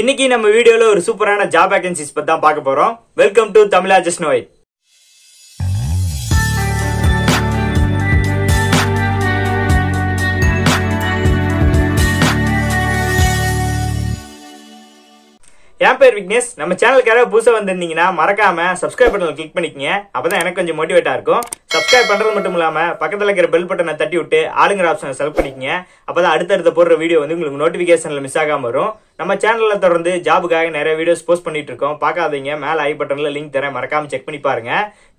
இன்னைக்கு நம்ம வீடியோல ஒரு சூப்பரான ஜாப் வேகன்சிஸ் பத்தி தான் பார்க்க போறோம். Welcome to Tamizha just know it. என் பேர் விக்னேஷ். நம்ம சேனலுக்கு யாராவது புதுசாக வந்திருந்தீங்கன்னா மறக்காம சப்ஸ்கிரைப் பட்டனை கிளிக் பண்ணிக்கங்க. அப்பதான் எனக்கு கொஞ்சம் மோட்டிவேட்டா இருக்கும். சப்ஸ்கிரைப் பண்றது மட்டும் இல்லாம பக்கத்துல இருக்கிற பெல் பட்டனை தட்டி விட்டு ஆளுங்கிற ஆப்ஷனை செலக்ட் பண்ணிக்கங்க. அப்பதான் அடுத்தடுத்த போடுற வீடியோ வந்து உங்களுக்கு நோட்டிபிகேஷன்ல மிஸ் ஆகாம வரும். நம்ம சேனல்ல தொடர்ந்து ஜாபுக்காக நிறைய வீடியோஸ் போஸ்ட் பண்ணிட்டு இருக்கோம். பார்க்காதீங்க, மேல ஐ பட்டன்ல லிங்க் தரேன், மறக்காம செக் பண்ணி பாருங்க.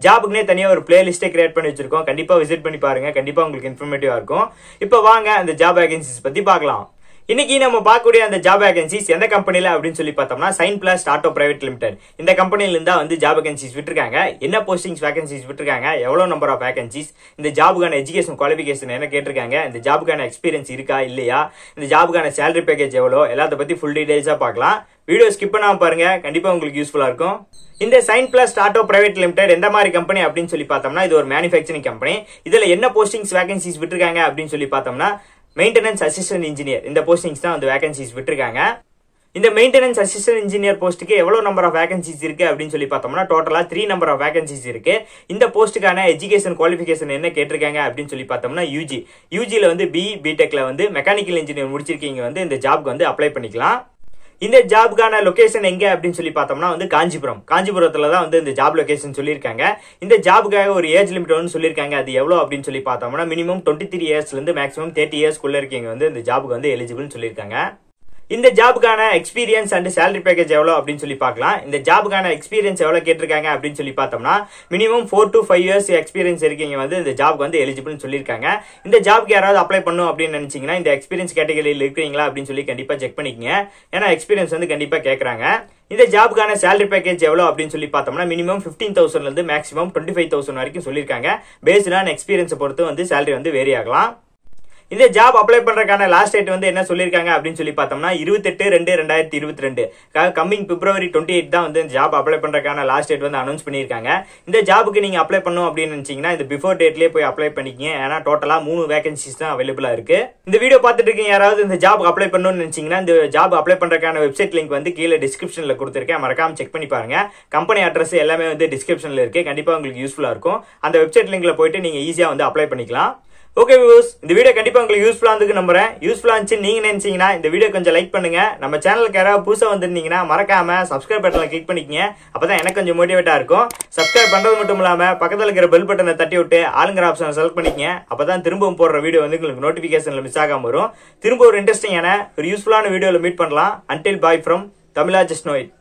ஜாபுக்குனே தனியாக ஒரு பிளேலிஸ்ட்டை கிரியேட் பண்ணி வச்சிருக்கோம், கண்டிப்பா விசிட் பண்ணி பாருங்க, கண்டிப்பா உங்களுக்கு இன்ஃபர்மேட்டிவா இருக்கும். இப்போ வாங்க அந்த ஜாப் வேகன்சிஸ் பத்தி பார்க்கலாம். இன்னைக்கு நம்ம பார்க்கக்கூடிய அந்த ஜாப் வேகன்சிஸ் எந்த கம்பெனில அப்படின்னு சொல்லி பார்த்தோம்னா, சைன் பிளஸ் டாட்டோ பிரைவேட் லிமிடெட் இந்த கம்பெனில இருந்தா வந்து ஜாப் வேகன்சிஸ் விட்டுருக்காங்க. என்ன போஸ்டிங்ஸ் வேகன்சிஸ் விட்டுருக்காங்க, எவ்வளவு நம்பர் ஆஃப் வேகன்சிஸ், இந்த ஜாபுக்கான எஜுகேஷன் குவாலிஃபிகேஷன் என்ன கேட்டிருக்காங்க, இந்த ஜாபுக்கான எக்ஸ்பீரியன்ஸ் இருக்கா இல்லையா, இந்த ஜாபுக்கான சேலரி பேக்கேஜ் எவ்வளோ, எல்லாத்த பத்தி ஃபுல் டீடைல்ஸா பார்க்கலாம். வீடியோ ஸ்கிப் பண்ணாம பாருங்க, கண்டிப்பா உங்களுக்கு யூஸ்ஃபுல்லா இருக்கும். இந்த சைன் பிளஸ் டாட்டோ பிரைவேட் லிமிடெட் எந்த மாதிரி கம்பெனி அப்படின்னு சொல்லி பார்த்தோம்னா, இது ஒரு மேனுஃபேக்சரிங் கம்பெனி. இதுல என்ன போஸ்டிங்ஸ் வேகன்சிஸ் விட்டுருக்காங்க அப்படின்னு சொல்லி பார்த்தோம்னா, மெயின்டெனன்ஸ் அசிஸ்டன்ட் இன்ஜினியர் இந்த போஸ்டிங்ஸ் தான் வந்து வேகன்சிஸ் விட்டுருக்காங்க. இந்த மெயின்டெனன்ஸ் அசிஸ்டன்ட் இன்ஜினியர் போஸ்ட்டுக்கு எவ்வளவு நம்பர் ஆஃப் வேகன்சிஸ் இருக்கு அப்படின்னு சொல்லி பார்த்தோம்னா, டோட்டலா 3 நம்பர் ஆஃப் வேகன்சிஸ் இருக்கு. இந்த போஸ்ட்டுக்கான எஜுகேஷன் குவாலிஃபிகேஷன் என்ன கேட்டிருக்காங்க அப்படின்னு சொல்லி பார்த்தோம்னா, யூஜியில வந்து பிஇ பிடெக்ல வந்து மெக்கானிக்கல் இன்ஜினியர் முடிச்சிருக்கீங்க வந்து இந்த ஜாப்க்கு வந்து அப்ளை பண்ணிக்கலாம். இந்த ஜாபுக்கான லொகேஷன் எங்க அப்படின்னு சொல்லி பார்த்தோம்னா வந்து காஞ்சிபுரத்துல தான் வந்து இந்த ஜாப் லொகேஷன் சொல்லியிருக்காங்க. இந்த ஜாபுக்காக ஒரு ஏஜ் லிமிட் ஒன்று சொல்லியிருக்காங்க. அது எவ்வளோ அப்படின்னு சொல்லி பார்த்தோம்னா, மினிமம் 23 இயர்ஸ்லேருந்து மேக்ஸிமம் 30 இயர்ஸ்க்குள்ள இருக்கீங்க வந்து இந்த ஜாபுக்கு வந்து எலிஜிபிள்னு சொல்லியிருக்காங்க. இந்த ஜாபுக்கான எக்ஸ்பீரியன்ஸ் அண்ட் சேலரி பேக்கேஜ் எவ்வளோ அப்படின்னு சொல்லி பார்க்கலாம். இந்த ஜாபுக்கான எக்ஸ்பீரியன்ஸ் எவ்வளோ கேட்டிருக்காங்க அப்படின்னு சொல்லி பார்த்தோம்னா, மினிமம் 4 to 5 இயர்ஸ் எக்ஸ்பீரியன்ஸ் இருக்கீங்க வந்து இந்த ஜாப்க்கு வந்து எலிஜிபிள்னு சொல்லியிருக்காங்க. இந்த ஜாப்க்கு யாராவது அப்ளை பண்ணும் அப்படின்னு நினைச்சீங்கன்னா, இந்த எக்ஸ்பீரியன்ஸ் கேட்டகரியில் இருக்கிறீங்களா அப்படின்னு சொல்லி கண்டிப்பா செக் பண்ணிக்கங்க. ஏன்னா எக்ஸ்பீரியன்ஸ் வந்து கண்டிப்பா கேட்கறாங்க. இந்த ஜாபுக்கான சேலரி பேக்கேஜ் எவ்வளோ அப்படின்னு சொல்லி பார்த்தோம்னா, மினிமம் 15,000லேருந்து மேக்ஸிமம் 25,000 வரைக்கும் சொல்லியிருக்காங்க. பேஸ்ட் ஆன் எக்ஸ்பீரியன்ஸை பொறுத்து வந்து சேலரி வந்து வேரி ஆகலாம். இந்த ஜாப் அப்ளை பண்றதுக்கான லாஸ்ட் டேட் வந்து என்ன சொல்லியிருக்காங்க அப்படின்னு சொல்லி பார்த்தோம்னா, 28/2/2022 கம்மிங் February 28 தான் வந்து இந்த ஜாப் அப்ளை பண்றதுக்கான லாஸ்ட் டேட் வந்து அனௌன்ஸ் பண்ணியிருக்காங்க. இந்த ஜாபுக்கு நீங்க அப்ளை பண்ணணும் அப்படின்னு நினைச்சீங்கன்னா, இந்த பிஃபோர் டேட்லயே போய் அப்ளை பண்ணிக்கங்க. ஏன்னா டோட்டலா 3 வேகன்சிஸ் தான் அவைலபிளா இருக்கு. இந்த வீடியோ பார்த்துட்டு இருக்கீங்க யாராவது இந்த ஜாப் அப்ளை பண்ணணும்னு நினைச்சீங்கன்னா, இந்த ஜாப் அப்ளை பண்றதுக்கான வெப்சைட் லிங்க் வந்து கீழே டிஸ்கிரிப்ஷன்ல கொடுத்துருக்கேன், மறக்காம செக் பண்ணி பாருங்க. கம்பெனி அட்ரஸ் எல்லாமே வந்து டிஸ்கிரிப்ஷன்ல இருக்கு, கண்டிப்பா உங்களுக்கு யூஸ்ஃபுல்லா இருக்கும். அந்த வெப்சைட் லிங்க்ல போயிட்டு நீங்க ஈஸியா வந்து அப்ளை பண்ணிக்கலாம். ஓகே வியூஸ், இந்த வீடியோ கண்டிப்பா உங்களுக்கு யூஸ்ஃபுல்லா இருக்கு நம்புறேன். யூஸ்ஃபுல்லா இருந்துச்சுன்னு நீங்க நினைச்சீங்கன்னா இந்த வீடியோ கொஞ்சம் லைக் பண்ணுங்க. நம்ம சேனலுக்கு யாராவது புதுசா வந்திருந்தீங்கன்னா மறக்காம சப்ஸ்கிரைப் பட்டனை கிளிக் பண்ணிக்கங்க. அப்பதான் எனக்கு கொஞ்சம் மோட்டிவேட்டா இருக்கும். சப்ஸ்கிரைப் பண்றது மட்டும் இல்லாம பக்கத்துல இருக்கிற பெல் பட்டனை தட்டி விட்டு ஆளுங்கிற ஆப்ஷனை செலக்ட் பண்ணிக்கங்க. அப்பதான் திரும்பவும் போடுற வீடியோ வந்து உங்களுக்கு நோட்டிபிகேஷன்ல மிஸ் ஆகாம வரும். திரும்ப ஒரு இன்ட்ரெஸ்டிங்கான ஒரு யூஸ்ஃபுல்லான வீடியோல மீட் பண்ணலாம். Until bye from Tamizha just know it.